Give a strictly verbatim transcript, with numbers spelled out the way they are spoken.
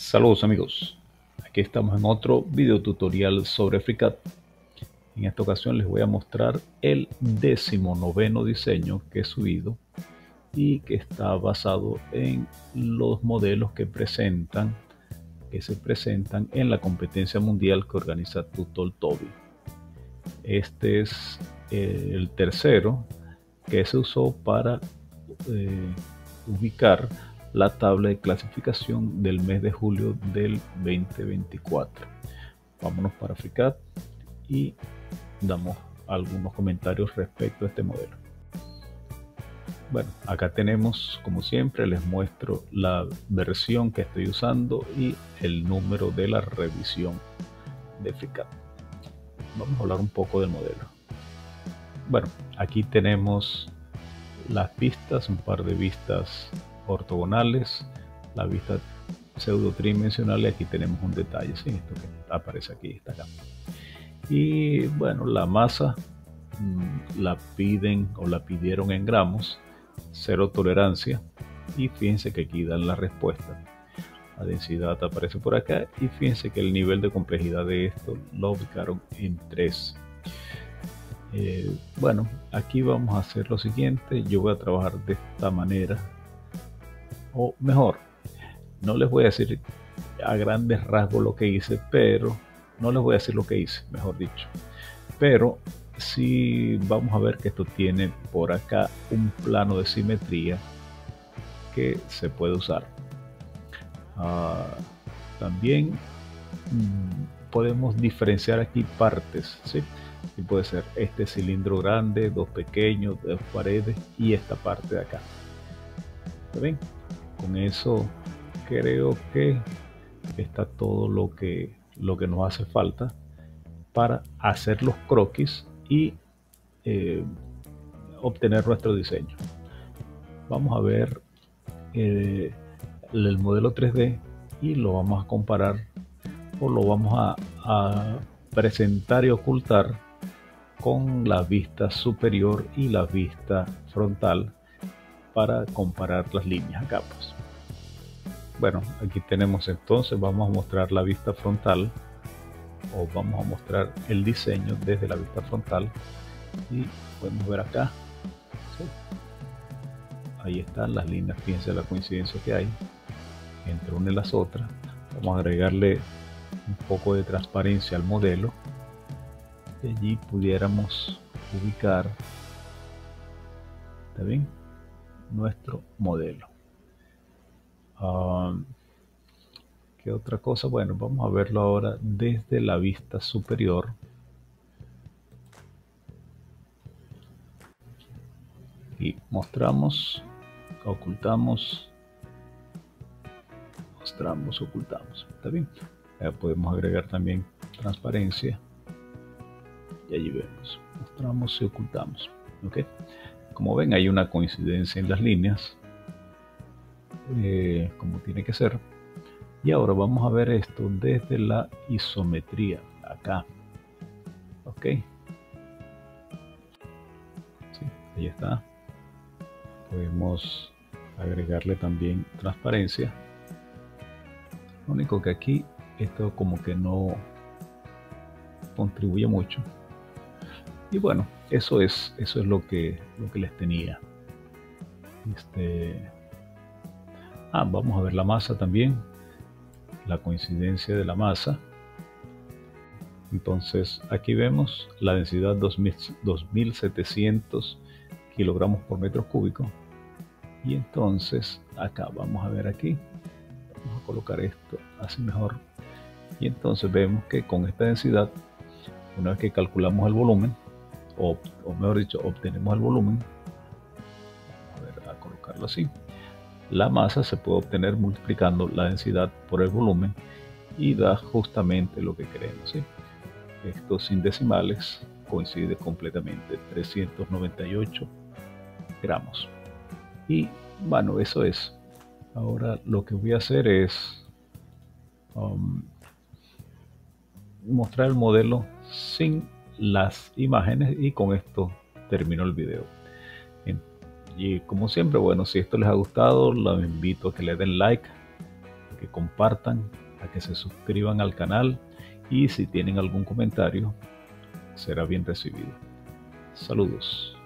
Saludos amigos, aquí estamos en otro video tutorial sobre FreeCAD. En esta ocasión les voy a mostrar el décimo noveno diseño que he subido y que está basado en los modelos que presentan que se presentan en la competencia mundial que organiza Too Tall Toby. Este es el tercero que se usó para eh, ubicar la tabla de clasificación del mes de julio del veinte veinticuatro. Vámonos para FreeCAD y damos algunos comentarios respecto a este modelo. Bueno, acá tenemos, como siempre, les muestro la versión que estoy usando y el número de la revisión de FreeCAD. Vamos a hablar un poco del modelo. Bueno, aquí tenemos las vistas, un par de vistas ortogonales, la vista pseudo tridimensional, y aquí tenemos un detalle, ¿sí? Esto que aparece aquí, está acá. Y bueno, la masa la piden o la pidieron en gramos, cero tolerancia, y fíjense que aquí dan la respuesta. La densidad aparece por acá y fíjense que el nivel de complejidad de esto lo ubicaron en tres. Eh, bueno, aquí vamos a hacer lo siguiente. Yo voy a trabajar de esta manera, o mejor, no les voy a decir a grandes rasgos lo que hice, pero no les voy a decir lo que hice, mejor dicho. Pero sí vamos a ver que esto tiene por acá un plano de simetría que se puede usar. Ah, también mmm, podemos diferenciar aquí partes, ¿sí? Y puede ser este cilindro grande, dos pequeños, dos paredes y esta parte de acá. ¿Está bien? Con eso creo que está todo lo que, lo que nos hace falta para hacer los croquis y eh, obtener nuestro diseño. Vamos a ver eh, el modelo tres D y lo vamos a comparar, o lo vamos a, a presentar y ocultar con la vista superior y la vista frontal, para comparar las líneas a capas. Bueno, aquí tenemos entonces, vamos a mostrar la vista frontal, o vamos a mostrar el diseño desde la vista frontal, y podemos ver acá, sí, ahí están las líneas, fíjense la coincidencia que hay entre una y las otras. Vamos a agregarle un poco de transparencia al modelo, y allí pudiéramos ubicar, ¿está bien?, nuestro modelo. Uh, ¿Qué otra cosa? Bueno, vamos a verlo ahora desde la vista superior. Y mostramos, ocultamos, mostramos, ocultamos. Está bien. Ya podemos agregar también transparencia. Y allí vemos. Mostramos y ocultamos. ¿Ok? Como ven, hay una coincidencia en las líneas, eh, como tiene que ser. Y ahora vamos a ver esto desde la isometría, acá. Ok. Sí, ahí está. Podemos agregarle también transparencia. Lo único que aquí esto como que no contribuye mucho. Y bueno, eso es eso es lo que lo que les tenía. Este ah, vamos a ver la masa también, la coincidencia de la masa. Entonces aquí vemos la densidad dos mil setecientos kilogramos por metro cúbico, y entonces acá vamos a ver, aquí vamos a colocar esto así mejor, y entonces vemos que con esta densidad, una vez que calculamos el volumen, O, o mejor dicho, obtenemos el volumen, a ver, a colocarlo así, la masa se puede obtener multiplicando la densidad por el volumen, y da justamente lo que queremos, ¿sí? Esto sin decimales coincide completamente, trescientos noventa y ocho gramos. Y bueno, eso es. Ahora lo que voy a hacer es um, mostrar el modelo sin las imágenes, y con esto termino el video. Y como siempre, bueno, si esto les ha gustado, los invito a que le den like, que compartan, a que se suscriban al canal y si tienen algún comentario será bien recibido. Saludos.